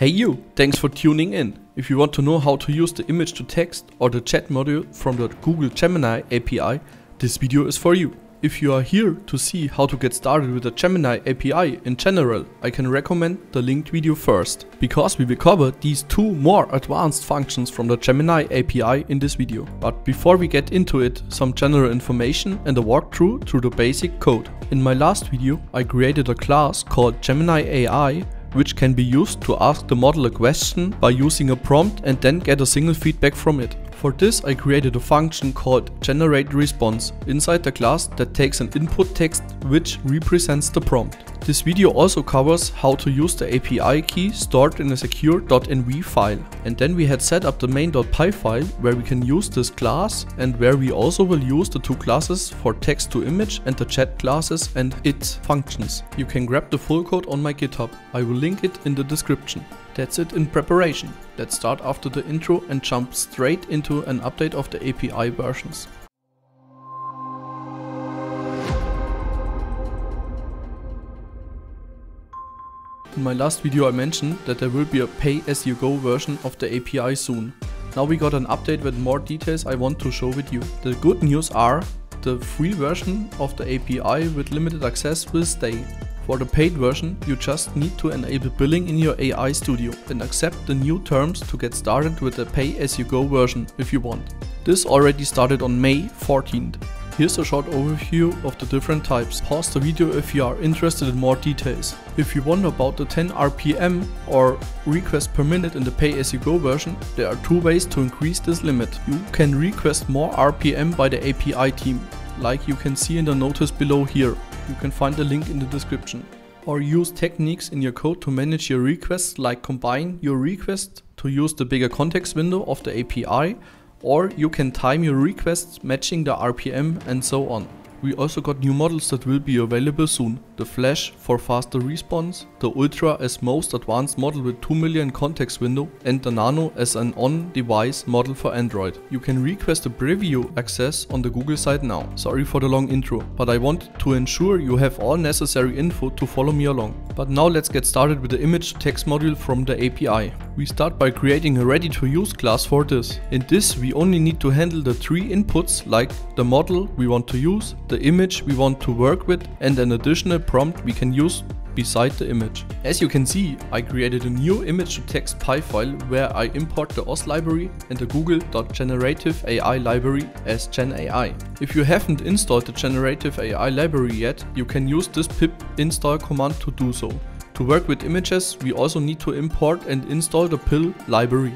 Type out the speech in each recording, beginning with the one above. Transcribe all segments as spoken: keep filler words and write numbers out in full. Hey you, thanks for tuning in. If you want to know how to use the image to text or the chat module from the Google Gemini A P I, this video is for you. If you are here to see how to get started with the Gemini A P I in general, I can recommend the linked video first, because we will cover these two more advanced functions from the Gemini A P I in this video. But before we get into it, some general information and a walkthrough through the basic code. In my last video, I created a class called Gemini A I, which can be used to ask the model a question by using a prompt and then get a single feedback from it. For this, I created a function called generateResponse inside the class that takes an input text which represents the prompt. This video also covers how to use the A P I key stored in a secure.env file. And then we had set up the main.py file where we can use this class and where we also will use the two classes for text to image and the chat classes and its functions. You can grab the full code on my GitHub. I will link it in the description. That's it in preparation. Let's start after the intro and jump straight into an update of the A P I versions. In my last video I mentioned that there will be a pay-as-you-go version of the A P I soon. Now we got an update with more details I want to show with you. The good news are, the free version of the A P I with limited access will stay. For the paid version, you just need to enable billing in your A I Studio and accept the new terms to get started with the pay-as-you-go version if you want. This already started on May fourteenth. Here's a short overview of the different types. Pause the video if you are interested in more details. If you wonder about the ten R P M or request per minute in the pay-as-you-go version, there are two ways to increase this limit. You can request more R P M by the A P I team, like you can see in the notice below here. You can find the link in the description. Or use techniques in your code to manage your requests, like combine your request to use the bigger context window of the A P I, or you can time your requests matching the R P M and so on. We also got new models that will be available soon. The Flash for faster response, the Ultra as most advanced model with two million context window, and the Nano as an on-device model for Android. You can request a preview access on the Google site now. Sorry for the long intro, but I want to ensure you have all necessary info to follow me along. But now let's get started with the image-to-text module from the A P I. We start by creating a ready-to-use class for this. In this, we only need to handle the three inputs, like the model we want to use, the image we want to work with, and an additional prompt we can use beside the image. As you can see, I created a new image-to-text P Y file where I import the O S library and the google.generativeai library as genai. If you haven't installed the generative A I library yet, you can use this pip install command to do so. To work with images, we also need to import and install the P I L library.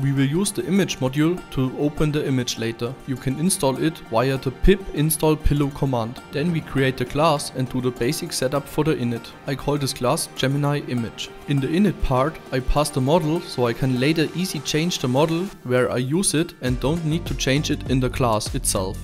We will use the image module to open the image later. You can install it via the pip install pillow command. Then we create the class and do the basic setup for the init. I call this class Gemini Image. In the init part, I pass the model so I can later easily change the model where I use it and don't need to change it in the class itself.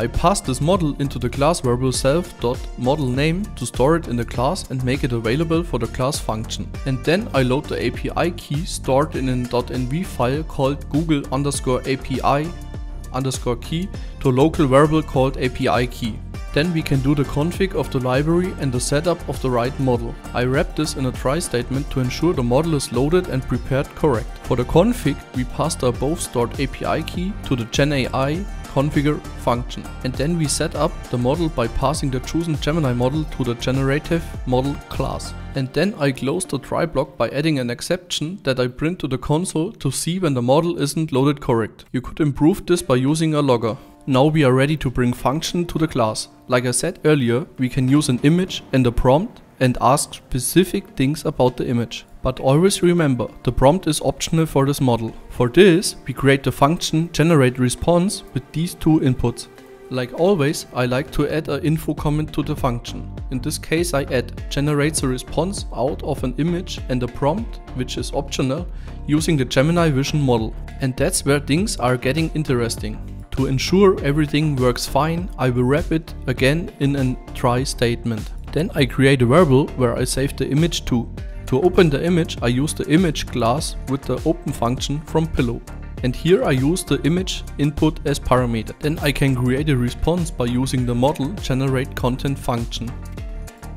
I pass this model into the class variable self.modelName to store it in the class and make it available for the class function. And then I load the A P I key stored in an .env file called google underscore API underscore key to a local variable called A P I key. Then we can do the config of the library and the setup of the right model. I wrap this in a try statement to ensure the model is loaded and prepared correct. For the config, we pass the above stored A P I key to the genai configure function. And then we set up the model by passing the chosen Gemini model to the generative model class. And then I close the try block by adding an exception that I print to the console to see when the model isn't loaded correct. You could improve this by using a logger. Now we are ready to bring function to the class. Like I said earlier, we can use an image and a prompt and ask specific things about the image. But always remember, the prompt is optional for this model. For this, we create the function generateResponse with these two inputs. Like always, I like to add an info comment to the function. In this case, I add generates a response out of an image and a prompt, which is optional, using the Gemini Vision model. And that's where things are getting interesting. To ensure everything works fine, I will wrap it again in a try statement. Then I create a variable where I save the image to. To open the image, I use the image class with the open function from pillow. And here I use the image input as parameter. Then I can create a response by using the model generateContent function.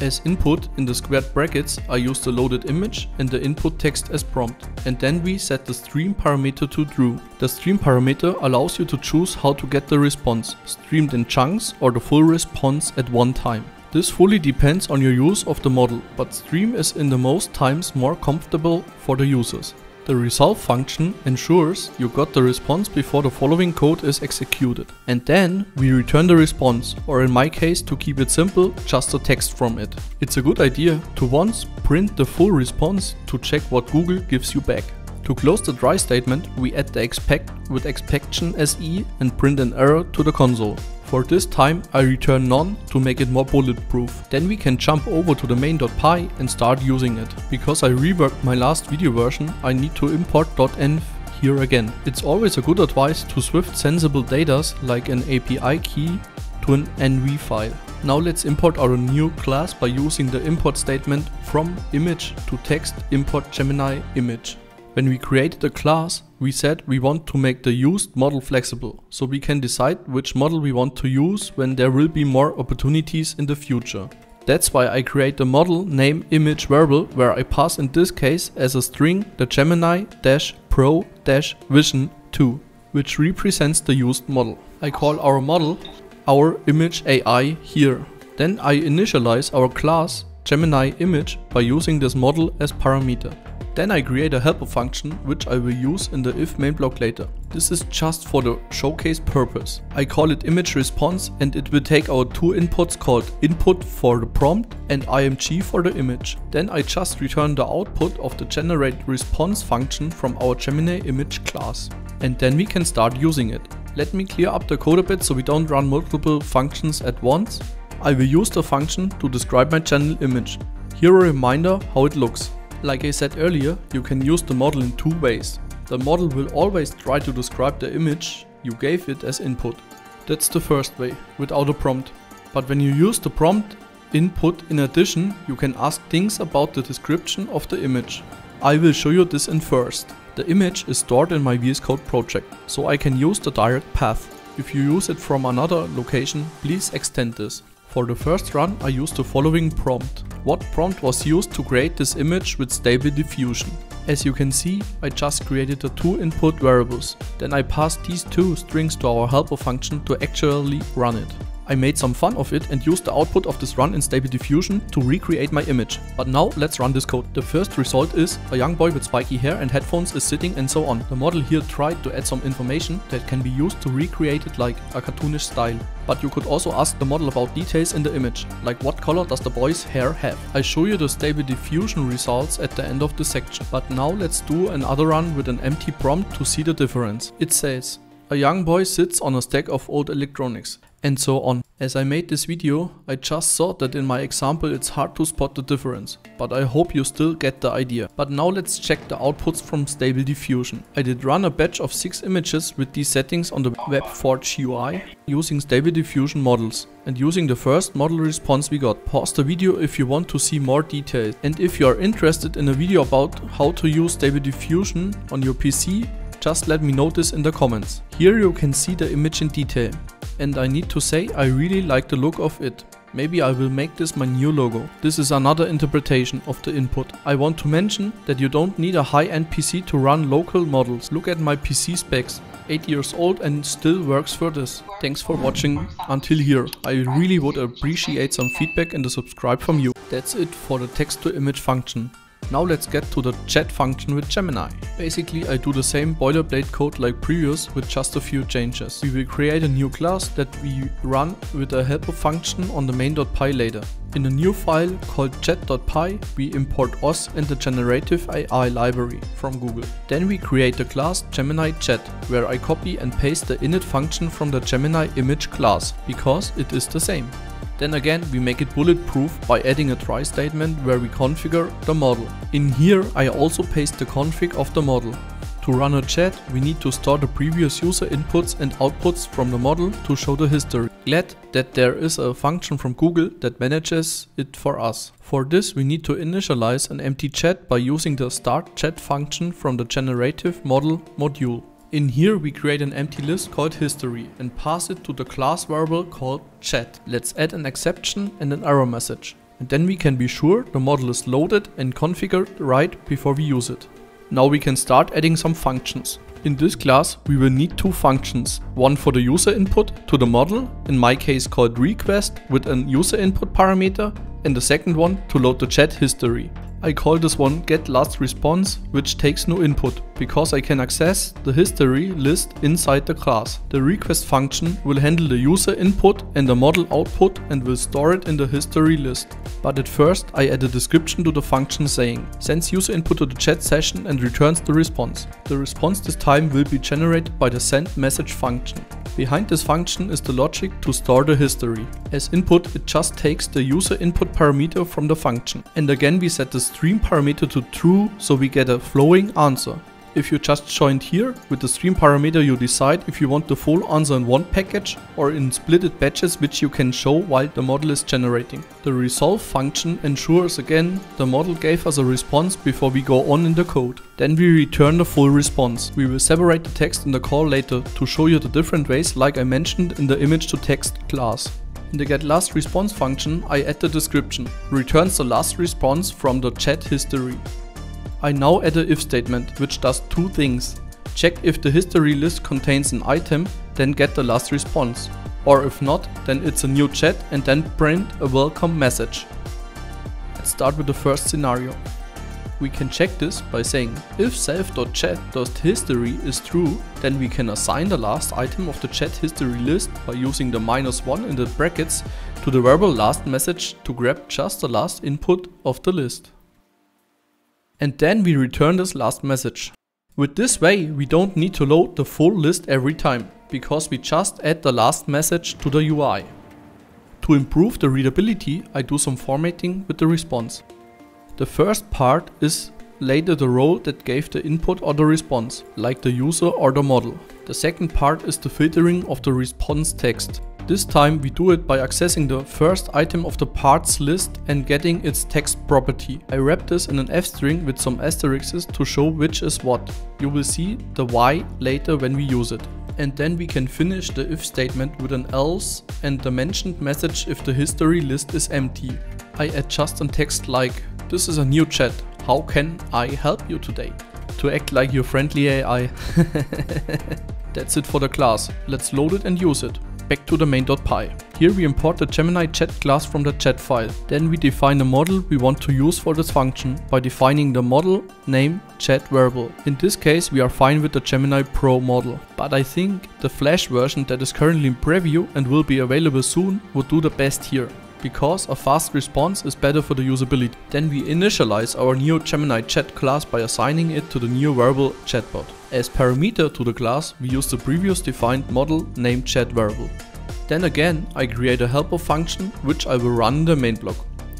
As input, in the squared brackets, I use the loaded image and the input text as prompt. And then we set the stream parameter to true. The stream parameter allows you to choose how to get the response, streamed in chunks or the full response at one time. This fully depends on your use of the model, but stream is in the most times more comfortable for the users. The resolve function ensures you got the response before the following code is executed. And then we return the response, or in my case, to keep it simple, just the text from it. It's a good idea to once print the full response to check what Google gives you back. To close the try statement, we add the expect with expection as E and print an error to the console. For this time, I return none to make it more bulletproof. Then we can jump over to the main.py and start using it. Because I reworked my last video version, I need to import .env here again. It's always a good advice to swift sensible data like an A P I key to an .env file. Now let's import our new class by using the import statement from image to text import Gemini image. When we created the class, we said we want to make the used model flexible, so we can decide which model we want to use when there will be more opportunities in the future. That's why I create the model name image variable, where I pass in this case as a string the Gemini-pro-vision two, which represents the used model. I call our model our image A I here. Then I initialize our class Gemini image by using this model as parameter. Then I create a helper function, which I will use in the if main block later. This is just for the showcase purpose. I call it image_response, and it will take our two inputs called input for the prompt and img for the image. Then I just return the output of the generateResponse function from our Gemini image class. And then we can start using it. Let me clear up the code a bit so we don't run multiple functions at once. I will use the function to describe my channel image. Here a reminder how it looks. Like I said earlier, you can use the model in two ways. The model will always try to describe the image you gave it as input. That's the first way, without a prompt. But when you use the prompt input in addition, you can ask things about the description of the image. I will show you this in first. The image is stored in my V S Code project, so I can use the direct path. If you use it from another location, please extend this. For the first run, I used the following prompt. What prompt was used to create this image with Stable Diffusion? As you can see, I just created the two input variables. Then I passed these two strings to our helper function to actually run it. I made some fun of it and used the output of this run in Stable Diffusion to recreate my image. But now let's run this code. The first result is a young boy with spiky hair and headphones is sitting and so on. The model here tried to add some information that can be used to recreate it like a cartoonish style. But you could also ask the model about details in the image, like what color does the boy's hair have. I show you the Stable Diffusion results at the end of this section, but now let's do another run with an empty prompt to see the difference. It says, a young boy sits on a stack of old electronics, and so on. As I made this video, I just saw that in my example it's hard to spot the difference, but I hope you still get the idea. But now let's check the outputs from Stable Diffusion. I did run a batch of six images with these settings on the Web Forge U I using Stable Diffusion models and using the first model response we got. Pause the video if you want to see more details. And if you are interested in a video about how to use Stable Diffusion on your P C, just let me know this in the comments. Here you can see the image in detail. And I need to say, I really like the look of it. Maybe I will make this my new logo. This is another interpretation of the input. I want to mention that you don't need a high-end P C to run local models. Look at my P C specs. eight years old and still works for this. Thanks for watching until here. I really would appreciate some feedback and a subscribe from you. That's it for the text-to-image function. Now let's get to the chat function with Gemini. Basically, I do the same boilerplate code like previous with just a few changes. We will create a new class that we run with a helper function on the main.py later. In a new file called chat.py, we import O S and the generative A I library from Google. Then we create the class GeminiChat, where I copy and paste the init function from the Gemini image class, because it is the same. Then again, we make it bulletproof by adding a try statement where we configure the model. In here, I also paste the config of the model. To run a chat, we need to store the previous user inputs and outputs from the model to show the history. Glad that there is a function from Google that manages it for us. For this, we need to initialize an empty chat by using the start_chat function from the generative model module. In here we create an empty list called history and pass it to the class variable called chat. Let's add an exception and an error message. and then we can be sure the model is loaded and configured right before we use it. Now we can start adding some functions. In this class we will need two functions, one for the user input to the model, in my case called request with an user input parameter, and the second one to load the chat history. I call this one getLastResponse, which takes no input because I can access the history list inside the class. The request function will handle the user input and the model output and will store it in the history list. But at first I add a description to the function saying sends user input to the chat session and returns the response. The response this time will be generated by the send_message function. Behind this function is the logic to store the history. As input it just takes the user input parameter from the function, and again we set the stream parameter to true so we get a flowing answer. If you just joined here, with the stream parameter you decide if you want the full answer in one package or in splitted batches which you can show while the model is generating. The resolve function ensures again the model gave us a response before we go on in the code. Then we return the full response. We will separate the text in the call later to show you the different ways like I mentioned in the image to text class. In the getLastResponse function I add the description, returns the last response from the chat history. I now add a if statement which does two things. Check if the history list contains an item, then get the last response, or if not, then it's a new chat and then print a welcome message. Let's start with the first scenario. We can check this by saying if self.chat.history is true, then we can assign the last item of the chat history list by using the minus one in the brackets to the verbal last message to grab just the last input of the list. And then we return this last message. With this way we don't need to load the full list every time, because we just add the last message to the U I. To improve the readability I do some formatting with the response. The first part is later the role that gave the input or the response, like the user or the model. The second part is the filtering of the response text. This time we do it by accessing the first item of the parts list and getting its text property. I wrap this in an F string with some asterisks to show which is what. You will see the why later when we use it. And then we can finish the if statement with an else and the mentioned message if the history list is empty. I add just some text like, this is a new chat, how can I help you today? To act like your friendly A I. That's it for the class, let's load it and use it. Back to the main.py. Here we import the GeminiChat class from the chat file. Then we define the model we want to use for this function by defining the model, name, chat variable. In this case we are fine with the Gemini-pro model. But I think the Flash version that is currently in preview and will be available soon would do the best here, because a fast response is better for the usability. Then we initialize our new GeminiChat class by assigning it to the new variable chatbot. As parameter to the class we use the previous defined model named chat variable. Then again I create a helper function which I will run in the main block.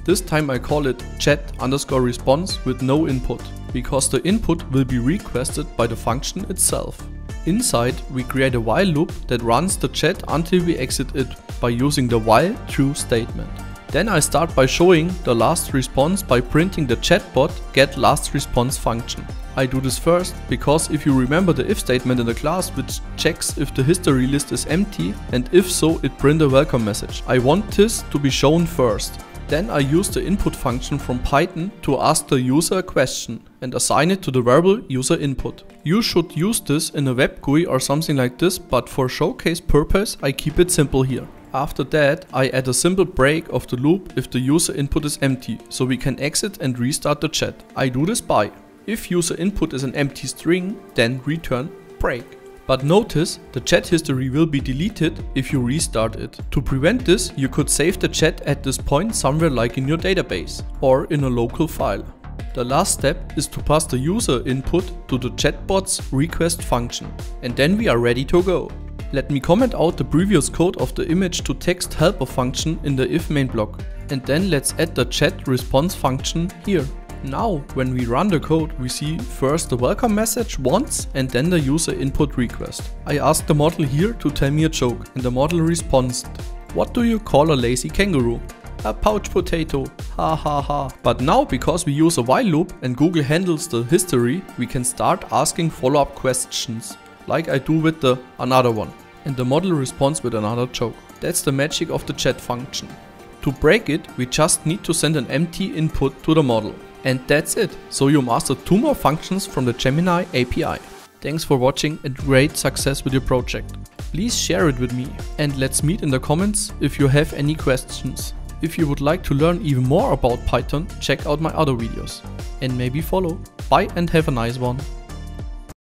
This time I call it chat underscore response with no input, because the input will be requested by the function itself. Inside we create a while loop that runs the chat until we exit it by using the while true statement. Then I start by showing the last response by printing the chatbot getLastResponse function. I do this first because if you remember the if statement in the class which checks if the history list is empty and if so it prints a welcome message. I want this to be shown first. Then I use the input function from Python to ask the user a question and assign it to the variable user input. You should use this in a web G U I or something like this, but for showcase purpose I keep it simple here. After that I add a simple break of the loop if the user input is empty, so we can exit and restart the chat. I do this by if user input is an empty string, then return break. But notice, the chat history will be deleted if you restart it. To prevent this, you could save the chat at this point somewhere like in your database or in a local file. The last step is to pass the user input to the chatbot's request function. And then we are ready to go. Let me comment out the previous code of the image to text helper function in the if main block. And then let's add the chat response function here. Now when we run the code we see first the welcome message once and then the user input request. I ask the model here to tell me a joke and the model responds, what do you call a lazy kangaroo? A pouch potato, ha ha ha. But now because we use a while loop and Google handles the history, we can start asking follow up questions like I do with the another one, and the model responds with another joke. That's the magic of the chat function. To break it, we just need to send an empty input to the model. And that's it. So you mastered two more functions from the Gemini A P I. Thanks for watching and great success with your project. Please share it with me and let's meet in the comments if you have any questions. If you would like to learn even more about Python, check out my other videos. And maybe follow. Bye and have a nice one.